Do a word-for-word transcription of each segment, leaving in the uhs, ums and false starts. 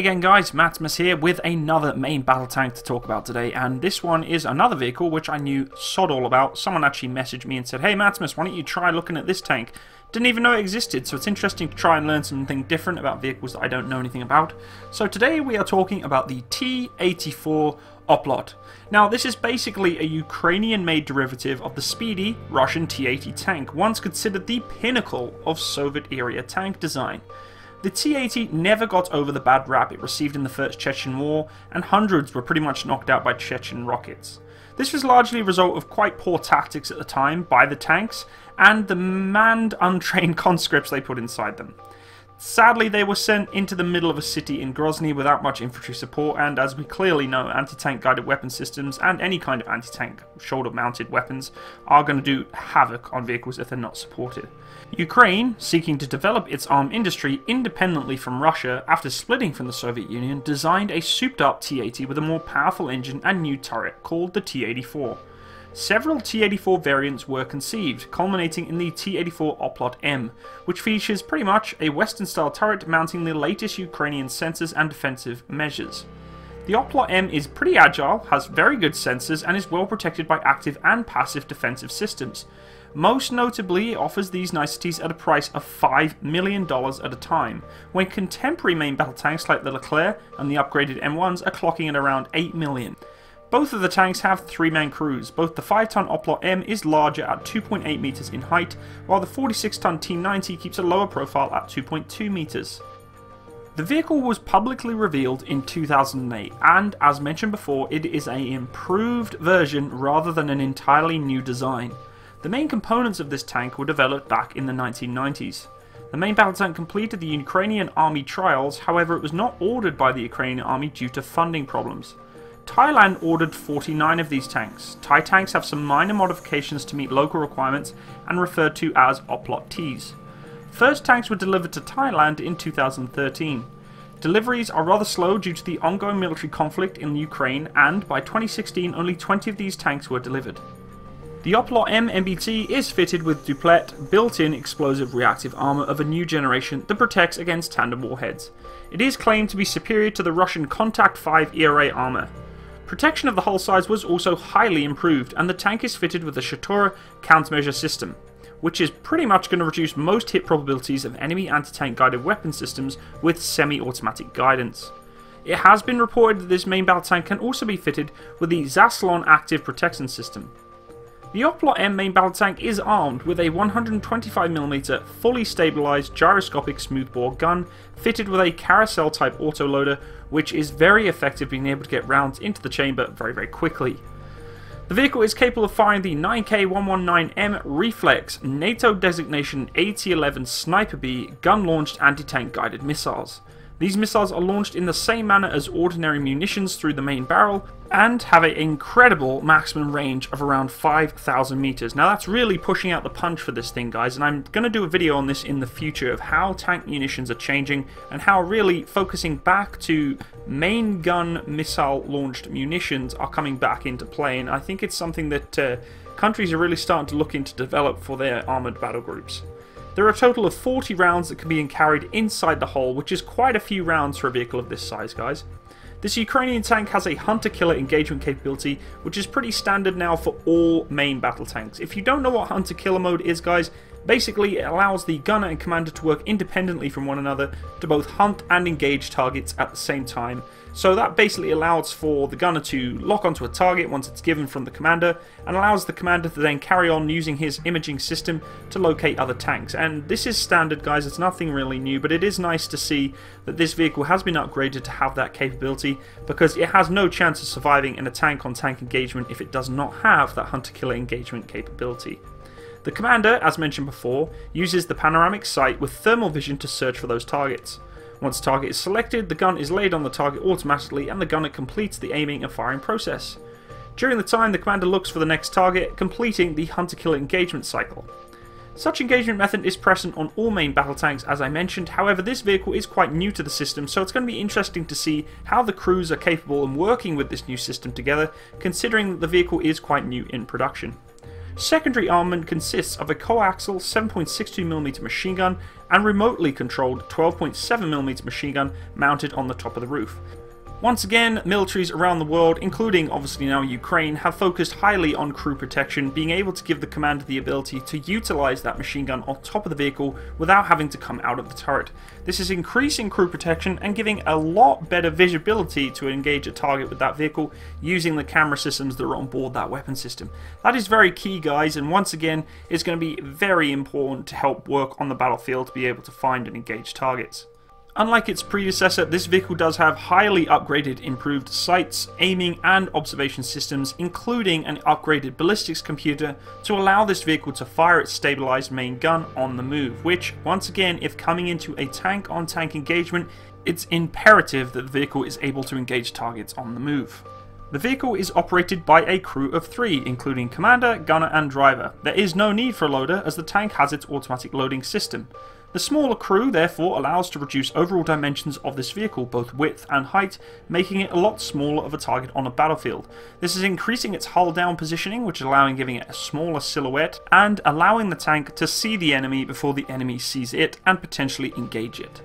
again guys, Matsimus here with another main battle tank to talk about today, and this one is another vehicle which I knew sod all about. Someone actually messaged me and said, hey Matsimus, why don't you try looking at this tank? Didn't even know it existed, so it's interesting to try and learn something different about vehicles that I don't know anything about. So today we are talking about the T eighty-four Oplot. Now this is basically a Ukrainian made derivative of the speedy Russian T eighty tank, once considered the pinnacle of Soviet era tank design. The T eighty never got over the bad rap it received in the First Chechen War, and hundreds were pretty much knocked out by Chechen rockets. This was largely a result of quite poor tactics at the time by the tanks, and the manned, untrained conscripts they put inside them. Sadly, they were sent into the middle of a city in Grozny without much infantry support, and as we clearly know, anti-tank guided weapon systems and any kind of anti-tank shoulder-mounted weapons are going to do havoc on vehicles if they're not supported. Ukraine, seeking to develop its armed industry independently from Russia after splitting from the Soviet Union, designed a souped-up T eighty with a more powerful engine and new turret called the T eighty-four. Several T eighty-four variants were conceived, culminating in the T eighty-four Oplot-M, which features pretty much a Western-style turret mounting the latest Ukrainian sensors and defensive measures. The Oplot-M is pretty agile, has very good sensors, and is well protected by active and passive defensive systems. Most notably, it offers these niceties at a price of five million dollars at a time, when contemporary main battle tanks like the Leclerc and the upgraded M ones are clocking at around eight million dollars. Both of the tanks have three man crews. Both the five ton Oplot-M is larger at two point eight meters in height, while the forty-six ton T ninety keeps a lower profile at two point two meters. The vehicle was publicly revealed in two thousand eight, and as mentioned before, it is an improved version rather than an entirely new design. The main components of this tank were developed back in the nineteen nineties. The main battle tank completed the Ukrainian army trials, however it was not ordered by the Ukrainian army due to funding problems. Thailand ordered forty-nine of these tanks. Thai tanks have some minor modifications to meet local requirements and referred to as Oplot-Ts. First tanks were delivered to Thailand in two thousand thirteen. Deliveries are rather slow due to the ongoing military conflict in Ukraine, and by twenty sixteen only twenty of these tanks were delivered. The Oplot-M M B T is fitted with Duplet built-in explosive reactive armour of a new generation that protects against tandem warheads. It is claimed to be superior to the Russian Kontakt five E R A armour. Protection of the hull size was also highly improved, and the tank is fitted with a Shtora countermeasure system, which is pretty much going to reduce most hit probabilities of enemy anti-tank guided weapon systems with semi-automatic guidance. It has been reported that this main battle tank can also be fitted with the Zaslon active protection system. The Oplot-M main battle tank is armed with a one hundred twenty-five millimeter fully stabilised gyroscopic smoothbore gun fitted with a carousel type autoloader, which is very effective being able to get rounds into the chamber very very quickly. The vehicle is capable of firing the nine K one nineteen M Reflex, NATO designation A T eleven Sniper B gun launched anti-tank guided missiles. These missiles are launched in the same manner as ordinary munitions through the main barrel, and have an incredible maximum range of around five thousand meters. Now that's really pushing out the punch for this thing guys, and I'm going to do a video on this in the future of how tank munitions are changing, and how really focusing back to main gun missile launched munitions are coming back into play, and I think it's something that uh, countries are really starting to look into develop for their armoured battle groups. There are a total of forty rounds that can be carried inside the hull, which is quite a few rounds for a vehicle of this size, guys. This Ukrainian tank has a hunter-killer engagement capability, which is pretty standard now for all main battle tanks. If you don't know what hunter-killer mode is, guys, basically it allows the gunner and commander to work independently from one another to both hunt and engage targets at the same time. So that basically allows for the gunner to lock onto a target once it's given from the commander, and allows the commander to then carry on using his imaging system to locate other tanks. And this is standard guys, it's nothing really new, but it is nice to see that this vehicle has been upgraded to have that capability, because it has no chance of surviving in a tank on tank engagement if it does not have that hunter-killer engagement capability. The commander, as mentioned before, uses the panoramic sight with thermal vision to search for those targets. Once a target is selected, the gun is laid on the target automatically and the gunner completes the aiming and firing process. During the time, the commander looks for the next target, completing the hunter-killer engagement cycle. Such engagement method is present on all main battle tanks as I mentioned, however this vehicle is quite new to the system, so it's going to be interesting to see how the crews are capable of working with this new system together, considering that the vehicle is quite new in production. Secondary armament consists of a coaxial seven point six two millimeter machine gun and remotely controlled twelve point seven millimeter machine gun mounted on the top of the roof. Once again, militaries around the world, including obviously now Ukraine, have focused highly on crew protection, being able to give the commander the ability to utilize that machine gun on top of the vehicle without having to come out of the turret. This is increasing crew protection and giving a lot better visibility to engage a target with that vehicle using the camera systems that are on board that weapon system. That is very key, guys, and once again, it's going to be very important to help work on the battlefield to be able to find and engage targets. Unlike its predecessor, this vehicle does have highly upgraded improved sights, aiming and observation systems, including an upgraded ballistics computer to allow this vehicle to fire its stabilized main gun on the move, which, once again, if coming into a tank-on-tank engagement, it's imperative that the vehicle is able to engage targets on the move. The vehicle is operated by a crew of three, including commander, gunner and driver. There is no need for a loader as the tank has its automatic loading system. The smaller crew therefore allows to reduce overall dimensions of this vehicle, both width and height, making it a lot smaller of a target on a battlefield. This is increasing its hull down positioning, which is allowing giving it a smaller silhouette and allowing the tank to see the enemy before the enemy sees it and potentially engage it.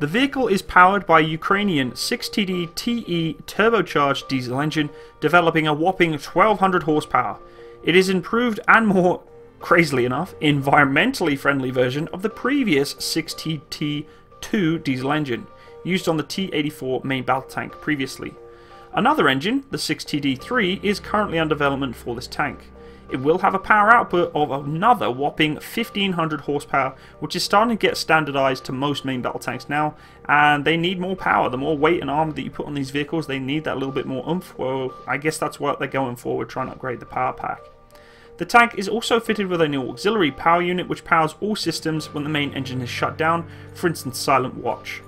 The vehicle is powered by a Ukrainian six T D T E turbocharged diesel engine, developing a whopping twelve hundred horsepower. It is improved and more, crazily enough, environmentally friendly version of the previous six T D two diesel engine, used on the T eighty-four main battle tank previously. Another engine, the six T D three, is currently under development for this tank. It will have a power output of another whopping fifteen hundred horsepower, which is starting to get standardized to most main battle tanks now, and they need more power. The more weight and armor that you put on these vehicles, they need that little bit more oomph. Well, I guess that's what they're going for, we're trying to upgrade the power pack. The tank is also fitted with a new auxiliary power unit which powers all systems when the main engine is shut down, for instance silent watch.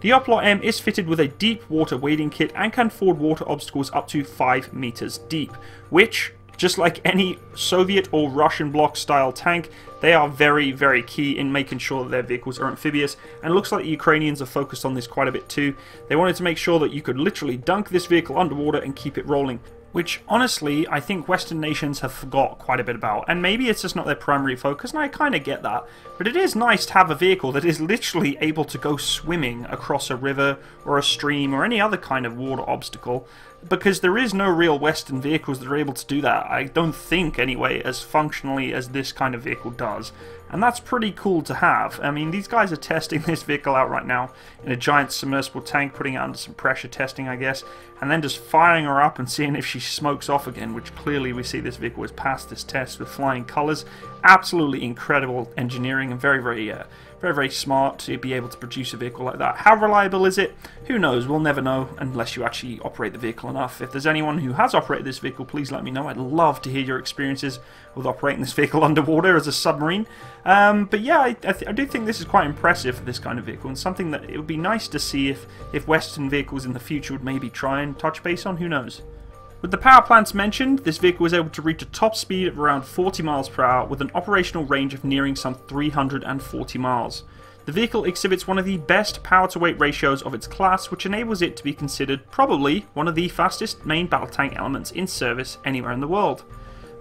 The Oplot-M is fitted with a deep water wading kit and can ford water obstacles up to five meters deep, which, just like any Soviet or Russian bloc style tank, they are very very key in making sure that their vehicles are amphibious, and it looks like the Ukrainians are focused on this quite a bit too. They wanted to make sure that you could literally dunk this vehicle underwater and keep it rolling, which honestly I think Western nations have forgot quite a bit about, and maybe it's just not their primary focus, and I kind of get that, but it is nice to have a vehicle that is literally able to go swimming across a river or a stream or any other kind of water obstacle, because there is no real Western vehicles that are able to do that, I don't think anyway, as functionally as this kind of vehicle does, and that's pretty cool to have. I mean, these guys are testing this vehicle out right now in a giant submersible tank, putting it under some pressure testing I guess, and then just firing her up and seeing if she smokes off again, which clearly we see this vehicle has passed this test with flying colours. Absolutely incredible engineering and very very uh, very very smart to be able to produce a vehicle like that. How reliable is it? Who knows, we'll never know unless you actually operate the vehicle enough. If there's anyone who has operated this vehicle, please let me know. I'd love to hear your experiences with operating this vehicle underwater as a submarine. Um, but yeah, I, I, th I do think this is quite impressive for this kind of vehicle, and something that it would be nice to see if, if Western vehicles in the future would maybe try and touch base on, who knows. With the power plants mentioned, this vehicle is able to reach a top speed of around forty miles per hour with an operational range of nearing some three hundred forty miles. The vehicle exhibits one of the best power to weight ratios of its class, which enables it to be considered probably one of the fastest main battle tank elements in service anywhere in the world.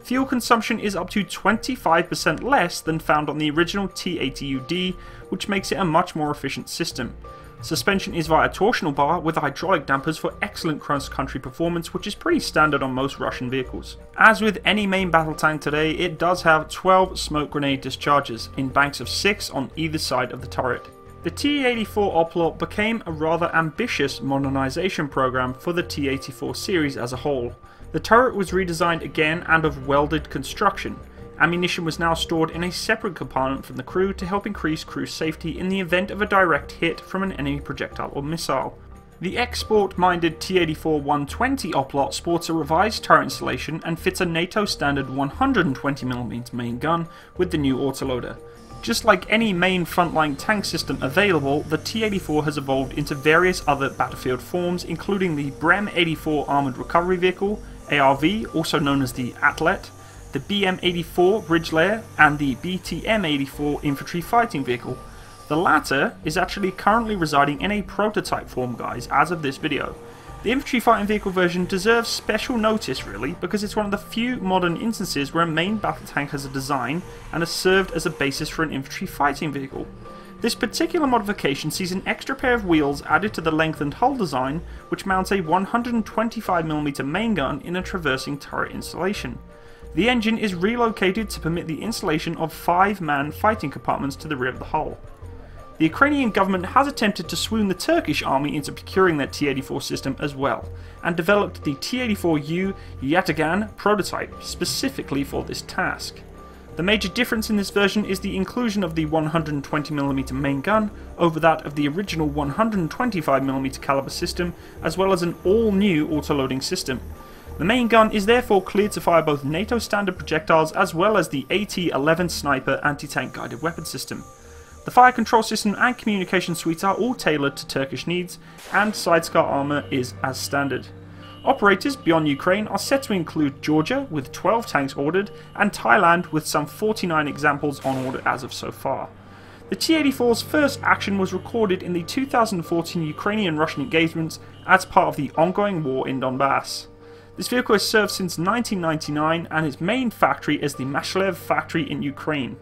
Fuel consumption is up to twenty-five percent less than found on the original T eighty U D, which makes it a much more efficient system. Suspension is via torsional bar with hydraulic dampers for excellent cross-country performance, which is pretty standard on most Russian vehicles. As with any main battle tank today, it does have twelve smoke grenade discharges, in banks of six on either side of the turret. The T eighty-four Oplot became a rather ambitious modernization program for the T eighty-four series as a whole. The turret was redesigned again and of welded construction. Ammunition was now stored in a separate compartment from the crew to help increase crew safety in the event of a direct hit from an enemy projectile or missile. The export-minded T eighty-four one twenty Oplot sports a revised turret installation and fits a NATO standard one hundred twenty millimeter main gun with the new autoloader. Just like any main frontline tank system available, the T eighty-four has evolved into various other battlefield forms, including the B R E M eighty-four Armoured Recovery Vehicle, A R V, also known as the ATLET, the B M eighty-four Bridge Layer, and the B T M eighty-four Infantry Fighting Vehicle. The latter is actually currently residing in a prototype form, guys, as of this video. The infantry fighting vehicle version deserves special notice really, because it's one of the few modern instances where a main battle tank has a design and has served as a basis for an infantry fighting vehicle. This particular modification sees an extra pair of wheels added to the lengthened hull design, which mounts a one hundred twenty-five millimeter main gun in a traversing turret installation. The engine is relocated to permit the installation of five man fighting compartments to the rear of the hull. The Ukrainian government has attempted to swoon the Turkish army into procuring their T eighty-four system as well, and developed the T eighty-four U Yatagan prototype specifically for this task. The major difference in this version is the inclusion of the one hundred twenty millimeter main gun over that of the original one hundred twenty-five millimeter caliber system, as well as an all-new autoloading system. The main gun is therefore cleared to fire both NATO standard projectiles as well as the A T eleven Sniper anti-tank guided weapon system. The fire control system and communication suites are all tailored to Turkish needs, and sidecar armour is as standard. Operators beyond Ukraine are set to include Georgia with twelve tanks ordered, and Thailand with some forty-nine examples on order as of so far. The T eighty-four's first action was recorded in the two thousand fourteen Ukrainian-Russian engagements as part of the ongoing war in Donbass. This vehicle has served since nineteen ninety-nine, and its main factory is the Mashlev factory in Ukraine.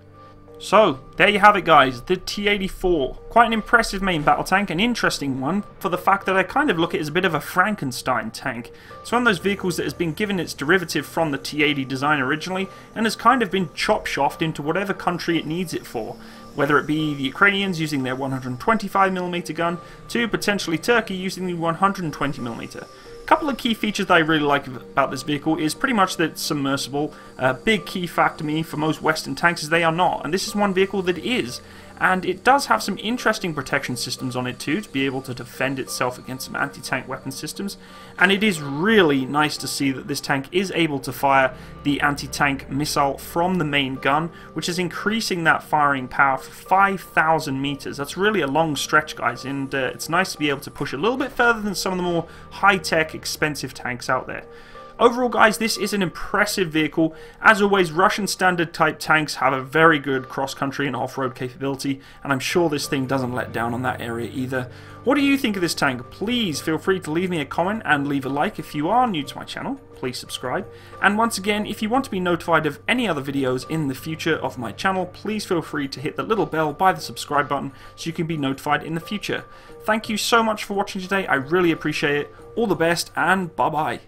So, there you have it guys, the T eighty-four. Quite an impressive main battle tank, an interesting one, for the fact that I kind of look at it as a bit of a Frankenstein tank. It's one of those vehicles that has been given its derivative from the T eighty design originally, and has kind of been chop-shofted into whatever country it needs it for. Whether it be the Ukrainians using their one hundred twenty-five millimeter gun, to potentially Turkey using the one hundred twenty millimeter. A couple of key features that I really like about this vehicle is pretty much that it's submersible. A big key fact to me for most Western tanks is they are not, and this is one vehicle that is. And it does have some interesting protection systems on it too, to be able to defend itself against some anti-tank weapon systems. And it is really nice to see that this tank is able to fire the anti-tank missile from the main gun, which is increasing that firing power for five thousand meters. That's really a long stretch guys, and uh, it's nice to be able to push a little bit further than some of the more high-tech expensive tanks out there. Overall guys, this is an impressive vehicle. As always, Russian standard type tanks have a very good cross-country and off-road capability, and I'm sure this thing doesn't let down on that area either. What do you think of this tank? Please feel free to leave me a comment and leave a like. If you are new to my channel, please subscribe. And once again, if you want to be notified of any other videos in the future of my channel, please feel free to hit the little bell by the subscribe button so you can be notified in the future. Thank you so much for watching today. I really appreciate it. All the best, and bye-bye.